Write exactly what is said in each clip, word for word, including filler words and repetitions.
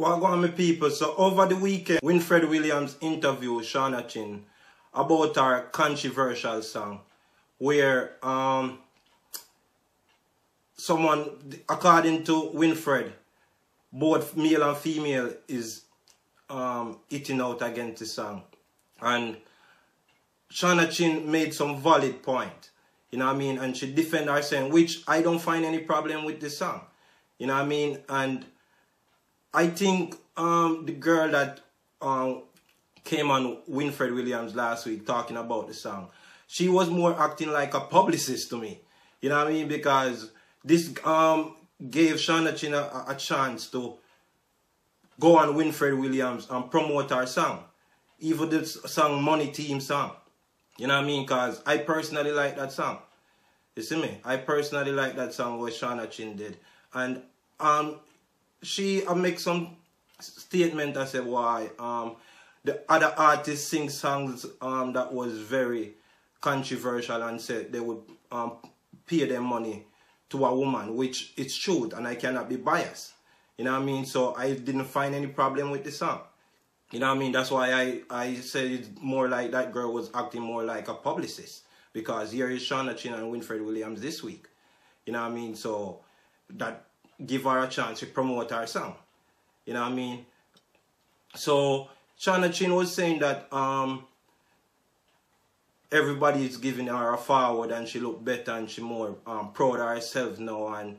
Welcome, my people. So over the weekend, Winford Williams interviewed Shawna Chin about her controversial song, where um, someone, according to Winford, both male and female is um, hitting out against the song, and Shawna Chin made some valid point, you know what I mean, and she defended her saying, which I don't find any problem with the song, you know what I mean, and I think um, the girl that um, came on Winford Williams last week talking about the song, she was more acting like a publicist to me. You know what I mean? Because this um, gave Shawna Chin a, a chance to go on Winford Williams and promote her song. Even the song Money Team song. You know what I mean? Because I personally like that song. You see me? I personally like that song what Shawna Chin did. And um. She uh, make some statement that said why um, the other artists sing songs um, that was very controversial and said they would um, pay their money to a woman, which it's true and I cannot be biased. You know what I mean? So I didn't find any problem with the song. You know what I mean? That's why I, I said it's more like that girl was acting more like a publicist, because here is Shawna Chin and Winford Williams this week. You know what I mean? So that give her a chance to promote her song. You know what I mean? So Shawna Chin was saying that um, everybody is giving her a forward and she look better and she more um, proud of herself now, and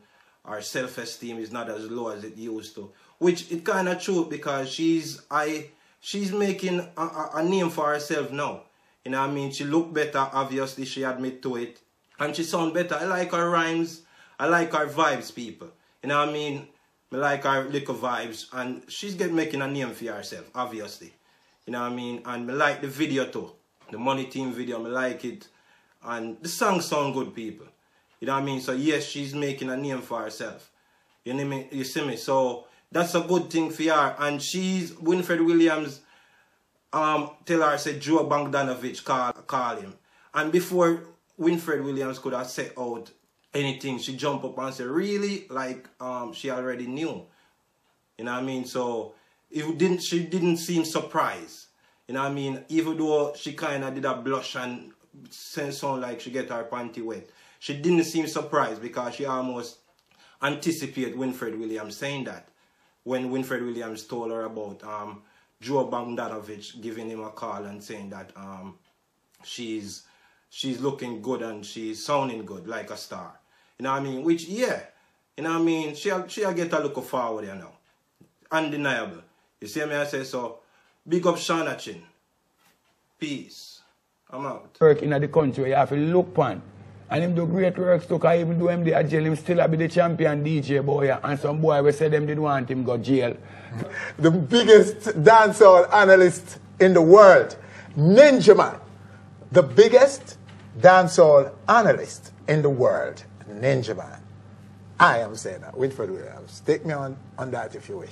her self-esteem is not as low as it used to. Which it kind of true, because she's I she's making a, a, a name for herself now. You know what I mean? She look better, obviously she admit to it. And she sound better. I like her rhymes. I like her vibes, people. You know what I mean? I like her little vibes, and she's get making a name for herself, obviously. You know what I mean? And I like the video too. The Money Team video, I like it. And the song sound good, people. You know what I mean? So yes, she's making a name for herself. You know me? You see me? So that's a good thing for her. And she's, Winford Williams um, tell her, said Joe Bogdanovich call, call him. And before Winford Williams could have set out anything, she jump up and say really, like um she already knew. You know what I mean? So it didn't she didn't seem surprised. You know what I mean? Even though she kinda did a blush and sent sound like she get her panty wet, she didn't seem surprised because she almost anticipated Winford Williams saying that when Winford Williams told her about um Joe Bogdanovich giving him a call and saying that um she's she's looking good and she's sounding good like a star. You know what I mean? Which, yeah. You know what I mean? She'll, she'll get a look forward, you know. Undeniable. You see me? I say so. Big up Shawna Chin. Peace. I'm out. Work in the country, you have to look pan. And him do great works too, because even though him the jail, him still be the champion D J boy. And some boy we said them didn't want him go jail. The biggest dancehall analyst in the world, Ninjaman. The biggest dancehall analyst in the world, Ninjaman. I am saying that, Winford Williams. Take me on, on that if you wish.